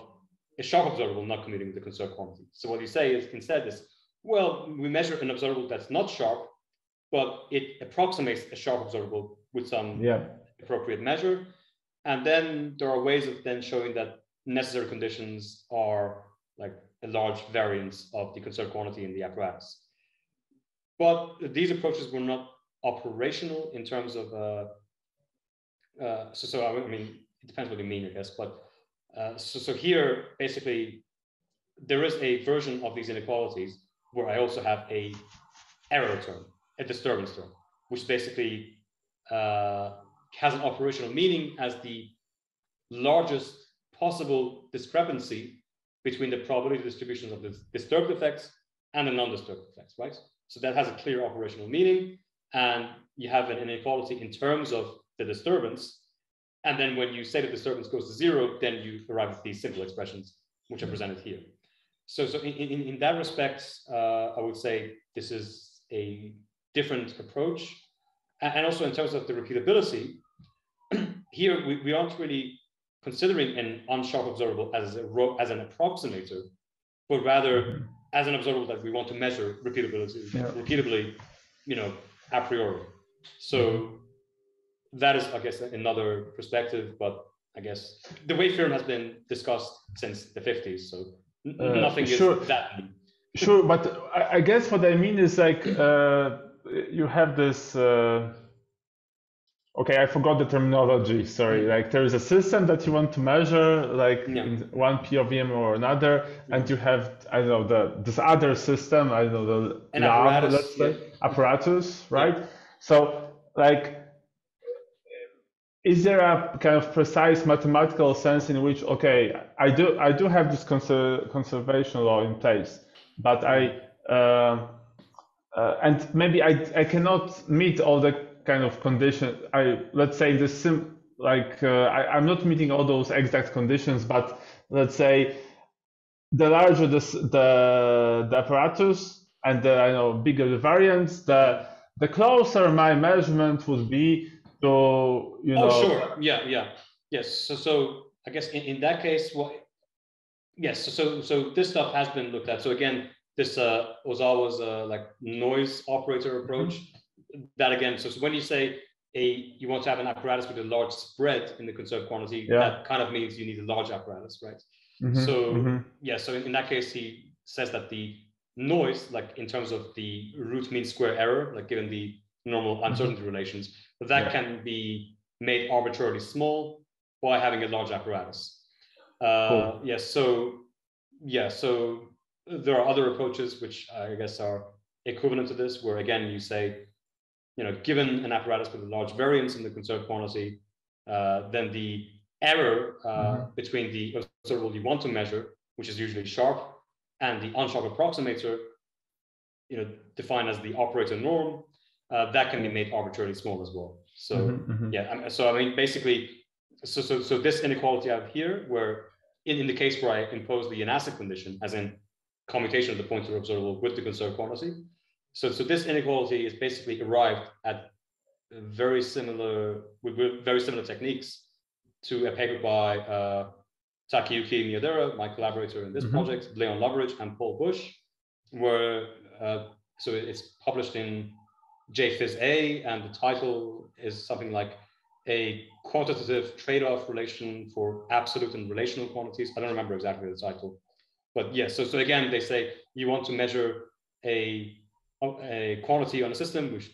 a sharp observable not commuting with the conserved quantity. So what you say is instead is, well, we measure an observable that's not sharp, but it approximates a sharp observable with some yeah. appropriate measure. And then there are ways of then showing that necessary conditions are like a large variance of the conserved quantity in the apparatus. But these approaches were not operational in terms of, uh, uh, so, so I mean, it depends what you mean, I guess, but uh, so, so here, basically, there is a version of these inequalities where I also have a error term, a disturbance term, which basically Uh, has an operational meaning as the largest possible discrepancy between the probability distributions of the disturbed effects and the non-disturbed effects, right? So that has a clear operational meaning, and you have an inequality in terms of the disturbance. And then when you say the disturbance goes to zero, then you arrive at these simple expressions, which are presented here. So, so in, in, in that respect, uh, I would say this is a different approach. And also in terms of the repeatability, here we, we aren't really considering an unsharp observable as, a, as an approximator, but rather as an observable that we want to measure repeatability, yeah. repeatably, you know, a priori. So that is, I guess, another perspective, but I guess the wave theorem has been discussed since the fifties, so uh, nothing sure. is that new. Sure, but I guess what I mean is like uh, you have this, uh, okay, I forgot the terminology, sorry, like there is a system that you want to measure, like yeah. in one P O V M or another, and you have, I don't know, the, this other system, I don't know, the An lab, apparatus, let's say, yeah. apparatus, right? Yeah. So like, is there a kind of precise mathematical sense in which, okay, I do, I do have this conser conservation law in place, but I, uh, uh, and maybe I, I cannot meet all the kind of conditions. I, let's say the sim, like, uh, I, I'm not meeting all those exact conditions, but let's say the larger the, the, the apparatus and the, I know, bigger the variance, the, the closer my measurement would be to, you know. Oh, sure. Yeah, yeah. Yes. So, so I guess in, in that case, what, well, yes, so so this stuff has been looked at. So again, this uh, Ozawa's uh, like noise operator approach. Mm-hmm. That again, so, so when you say a you want to have an apparatus with a large spread in the conserved quantity, yeah. that kind of means you need a large apparatus, right? Mm-hmm. So mm-hmm. yeah, so in, in that case, he says that the noise, like in terms of the root mean square error, like given the normal uncertainty mm-hmm. relations, that yeah. can be made arbitrarily small by having a large apparatus. Uh, cool. Yes. Yeah, so, yeah. So there are other approaches which I guess are equivalent to this, where again you say, you know, given an apparatus with a large variance in the conserved quantity, uh, then the error uh, mm-hmm. between the observable you want to measure, which is usually sharp, and the unsharp approximator, you know, defined as the operator norm, uh, that can be made arbitrarily small as well. So mm-hmm. yeah. So I mean, basically. So, so, so this inequality I have here, where in, in the case where I impose the Yanase condition, as in commutation of the pointer observable with the conserved quantity, so, so this inequality is basically arrived at very similar with, with very similar techniques to a paper by uh, Takeyuki Miyadera, my collaborator in this mm-hmm. project, Leon Loveridge and Paul Bush, where uh, so it's published in J Phys A, and the title is something like a quantitative trade-off relation for absolute and relational quantities. I don't remember exactly the title, but yes. Yeah, so, so again, they say you want to measure a, a quantity on a system which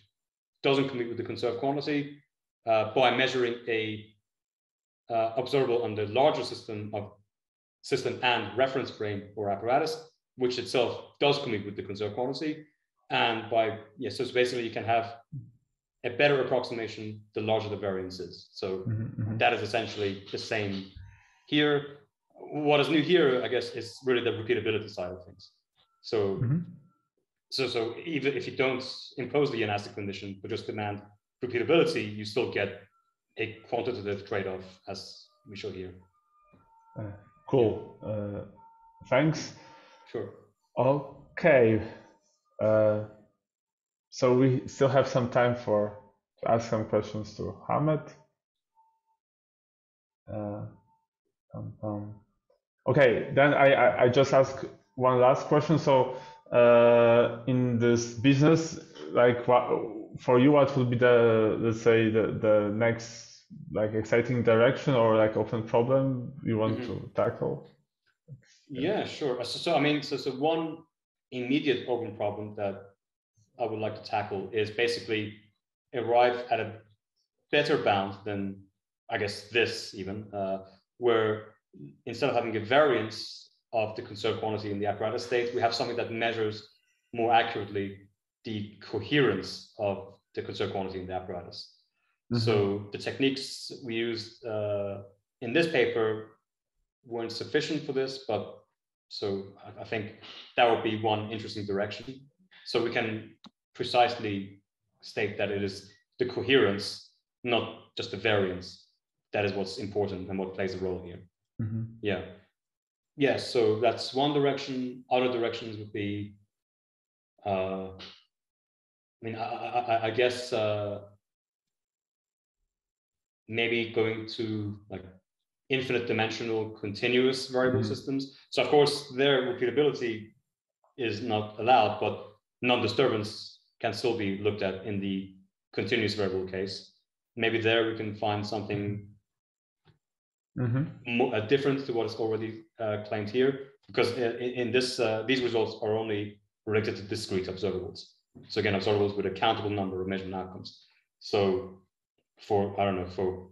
doesn't commute with the conserved quantity uh, by measuring a uh, observable on the larger system of system and reference frame or apparatus, which itself does commute with the conserved quantity. And by, yes, yeah, so basically you can have a better approximation the larger the variance is. So mm-hmm. that is essentially the same here. What is new here, I guess, is really the repeatability side of things. So, mm-hmm. so, so even if you don't impose the Yanase condition, but just demand repeatability, you still get a quantitative trade-off, as we show here. Uh, cool. Uh, thanks. Sure. Okay. Uh, So we still have some time for to ask some questions to Hamed. Uh, um, um. Okay, then I, I, I just ask one last question. So uh, in this business, like what, for you, what would be the, let's say, the, the next like exciting direction or like open problem you want mm-hmm. to tackle? Yeah, sure. So, so I mean, so, so one immediate open problem that I would like to tackle is basically arrive at a better bound than, I guess, this even, uh, where instead of having a variance of the conserved quantity in the apparatus state, we have something that measures more accurately the coherence of the conserved quantity in the apparatus. Mm-hmm. So the techniques we used uh, in this paper weren't sufficient for this, but so I think that would be one interesting direction. So we can precisely state that it is the coherence, not just the variance, that is what's important and what plays a role here. Mm-hmm. Yeah. Yeah, so that's one direction. Other directions would be, uh, I mean, I, I, I guess uh, maybe going to like infinite dimensional continuous variable mm-hmm. systems. So of course their repeatability is not allowed, but non-disturbance can still be looked at in the continuous variable case. Maybe there we can find something mm-hmm. more, uh, different to what is already uh, claimed here, because in, in this, uh, these results are only related to discrete observables. So again, observables with a countable number of measurement outcomes. So for, I don't know, for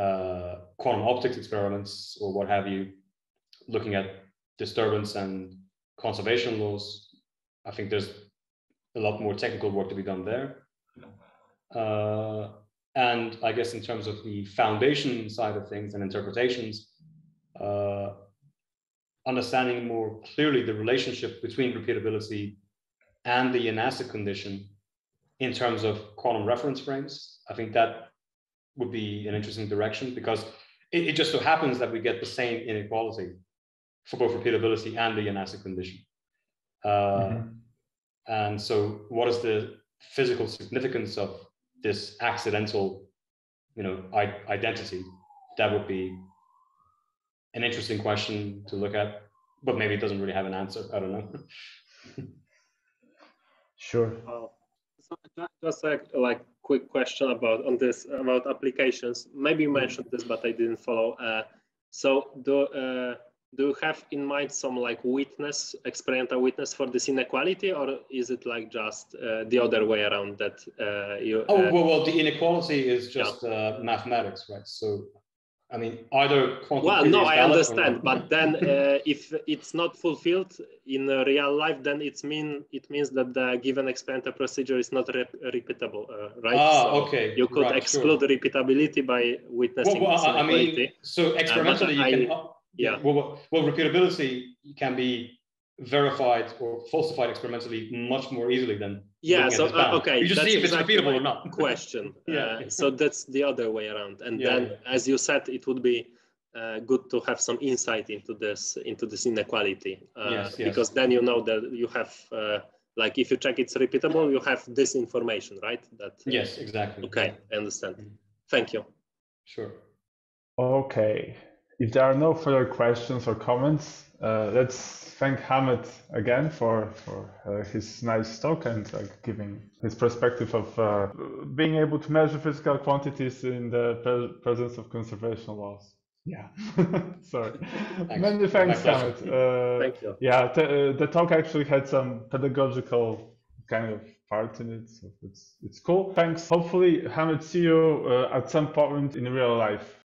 uh, quantum optics experiments or what have you, looking at disturbance and conservation laws, I think there's a lot more technical work to be done there. Uh, and I guess in terms of the foundation side of things and interpretations, uh, understanding more clearly the relationship between repeatability and the Yanase condition in terms of quantum reference frames, I think that would be an interesting direction, because it, it just so happens that we get the same inequality for both repeatability and the Yanase condition. Uh, mm-hmm. And so what is the physical significance of this accidental, you know, identity? That would be an interesting question to look at, but maybe it doesn't really have an answer. I don't know. Sure. Uh, so just like like quick question about on this about applications. Maybe you mentioned this, but I didn't follow. Uh, so do uh, do you have in mind some like witness, experimental witness for this inequality, or is it like just uh, the other way around that uh, you? Uh, oh well, well, the inequality is just yeah. uh, mathematics, right? So. I mean, either quantum. Well, no, I understand, but then uh, if it's not fulfilled in uh, real life, then it's mean it means that the given experimental procedure is not rep repeatable, uh, right? Ah, so okay. You could right, exclude sure. repeatability by witnessing. Well, well I mean, so experimentally, uh, you I, can. Uh, yeah. Well, well, well, repeatability can be verified or falsified experimentally much more easily than. Yeah. So uh, okay, you just see if it's exactly repeatable or not. Question. yeah. Uh, so that's the other way around, and yeah, then, yeah. as you said, it would be uh, good to have some insight into this into this inequality, uh, yes, yes. because then you know that you have, uh, like, if you check it's repeatable, you have this information, right? That. Uh, yes. Exactly. Okay, I understand. Mm-hmm. Thank you. Sure. Okay. If there are no further questions or comments, uh, let's thank Hamed again for, for uh, his nice talk and uh, giving his perspective of uh, being able to measure physical quantities in the pre presence of conservation laws. Yeah, sorry. Thanks. Many thanks, Hamed. Uh, Thank you. Yeah, th uh, the talk actually had some pedagogical kind of part in it, so it's, it's cool. Thanks. Hopefully, Hamed, see you uh, at some point in real life.